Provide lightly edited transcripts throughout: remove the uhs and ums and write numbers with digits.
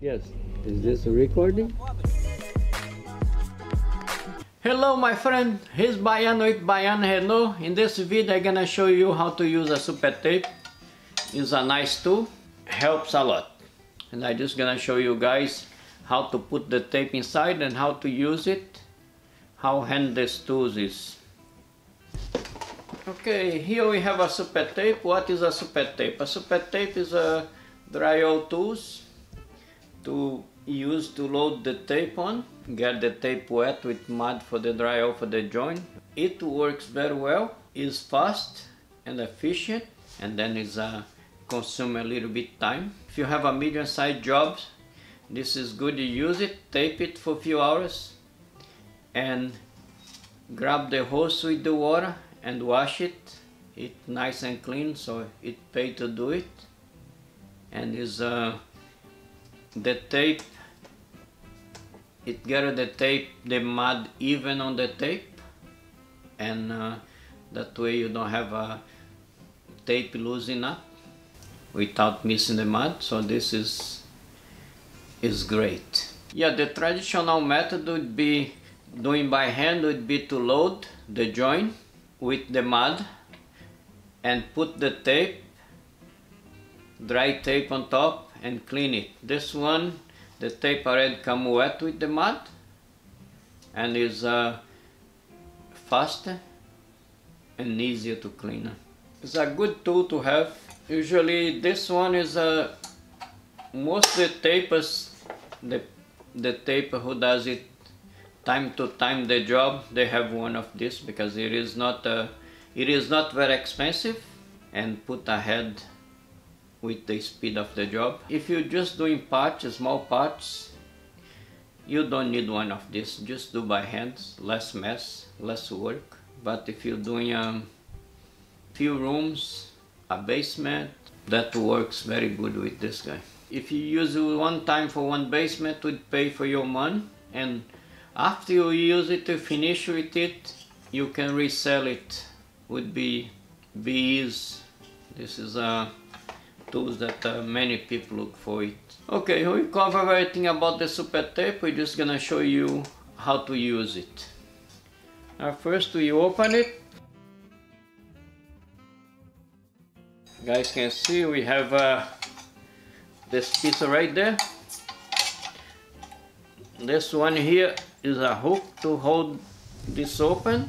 Yes, is this a recording? Hello my friend, here's Bahiano with Bahiano Reno. In this video I'm gonna show you how to use a super tape. It's a nice tool, helps a lot. And I'm just gonna show you guys how to put the tape inside and how to use it, how handy this tool is. Okay, here we have a super tape. What is a super tape? A super tape is a drywall tool to use to load the tape on, get the tape wet with mud for the drywall for the joint. It works very well, is fast and efficient, and then is consume a little bit time. If you have a medium-sized job, this is good to use it. Tape it for a few hours and grab the hose with the water and wash it. It's nice and clean, so it pays to do it. And is the tape, it gathers the tape, the mud even on the tape, and that way you don't have a tape loosening up without missing the mud. So this is great. Yeah, the traditional method would be doing by hand, would be to load the joint with the mud and put the tape, dry tape on top, and clean it. This one, the tape already come wet with the mud and is faster and easier to clean. It's a good tool to have. Usually this one is most the tapers, the taper who does it time to time the job, they have one of this because it is not very expensive and put ahead with the speed of the job. If you're just doing parts, small parts, you don't need one of this. Just do by hands, less mess, less work. But if you're doing a few rooms, a basement, that works very good with this guy. If you use it one time for one basement, it would pay for your money. And after you use it, to finish with it, you can resell it. Would be bees. This is a tools that many people look for it. Okay, we cover everything about the super tape. We're just gonna show you how to use it. Now first we open it. You guys can see we have this piece right there. This one here is a hook to hold this open.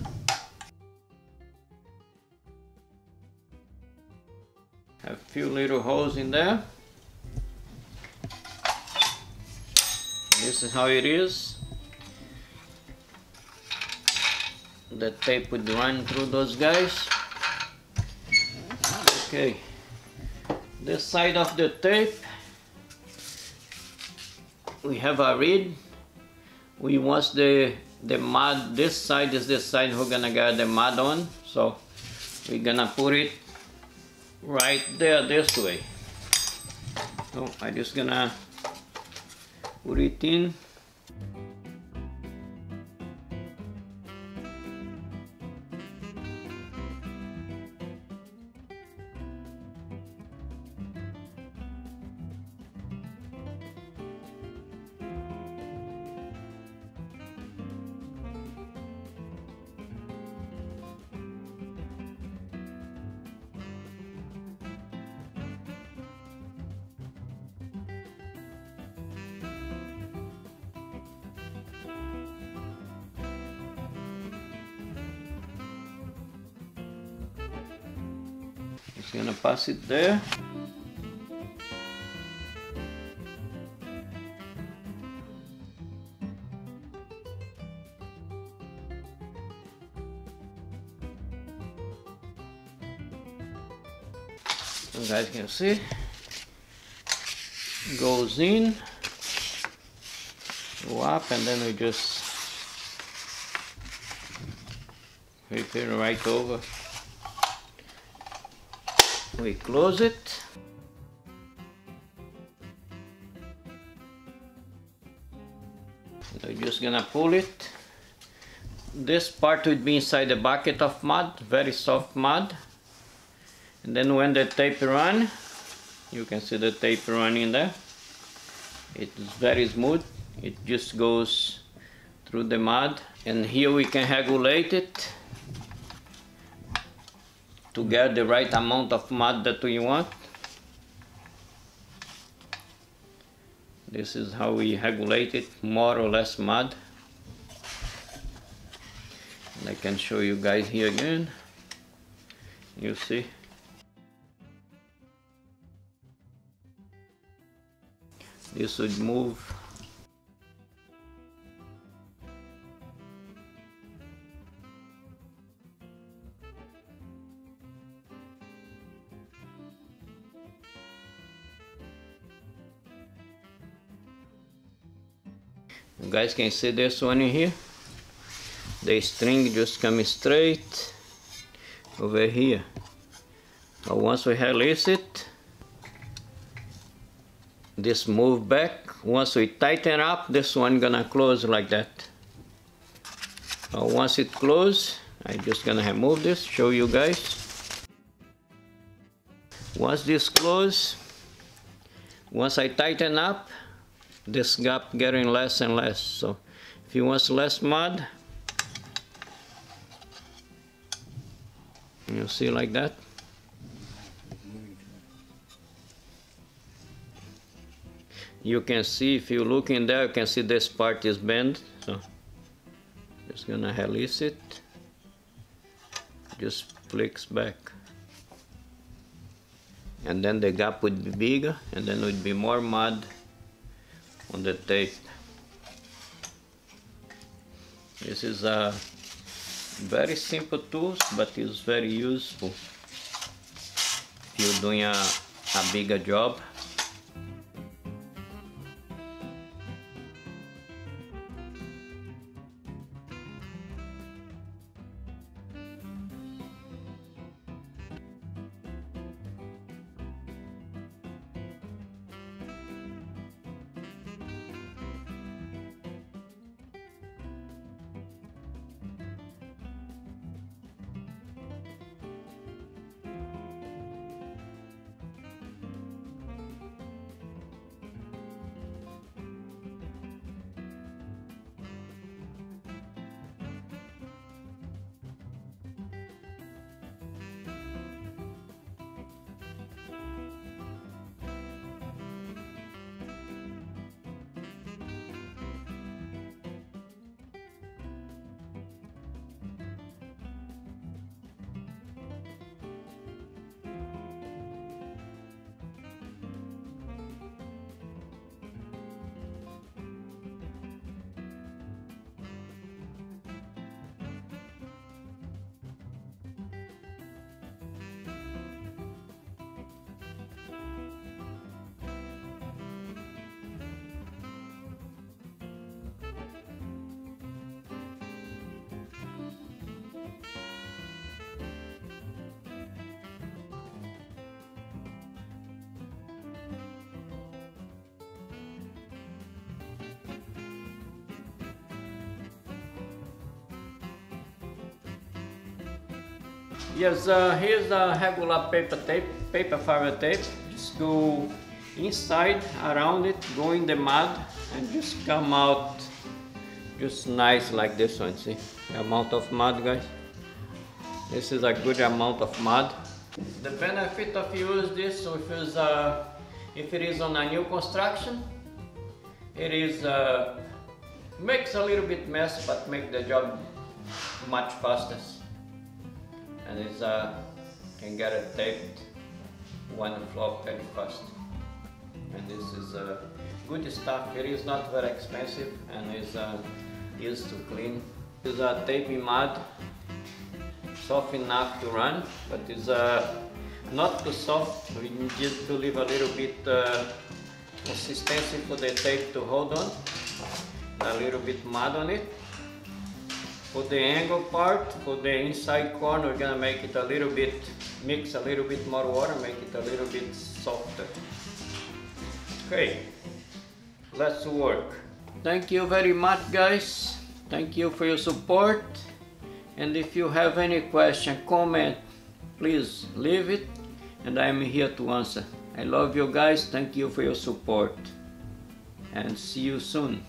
A few little holes in there. This is how it is. The tape would run through those guys. Okay. This side of the tape, we have a reed. We want the mud. This side is the side we're gonna get the mud on. So we're gonna put it right there this way. So I'm just gonna put it in. Just gonna pass it there. You guys can see, goes in, go up, and then we just flip it right over. We close it. We're just gonna pull it. This part would be inside the bucket of mud, very soft mud. And then when the tape run, you can see the tape running there. It's very smooth. It just goes through the mud, and here we can regulate it to get the right amount of mud that we want. This is how we regulate it, more or less mud. And I can show you guys here again. You see. This would move. You guys can see this one in here. The string just comes straight over here. Now once we release it, this move back. Once we tighten up, this one gonna close like that. Now once it closes, I'm just gonna remove this, show you guys. Once this closes, once I tighten up, this gap getting less and less. So if you want less mud, you see like that. You can see, if you look in there, you can see this part is bent. So just gonna release it. Just flicks back. And then the gap would be bigger, and then it would be more mud on the tape. This is a very simple tool, but it's very useful if you're doing a bigger job. Yes, here's a regular paper tape, paper fiber tape. Just go inside, around it, go in the mud, and just come out just nice like this one, see? The amount of mud, guys. This is a good amount of mud. The benefit of use this, if it is on a new construction, it is, makes a little bit mess, but make the job much faster. And it's can get it taped one flop very fast. And this is good stuff. It is not very expensive, and is used to clean. It's a taping mud, soft enough to run, but it's not too soft. We need to leave a little bit consistency for the tape to hold on. A little bit mud on it. For the angle part, for the inside corner, we're gonna make it a little bit, mix a little bit more water, make it a little bit softer. Okay, let's work. Thank you very much, guys. Thank you for your support. And if you have any question, comment, please leave it, and I'm here to answer. I love you guys. Thank you for your support. and see you soon.